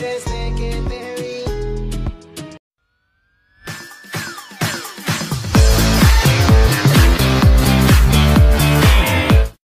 Desde que te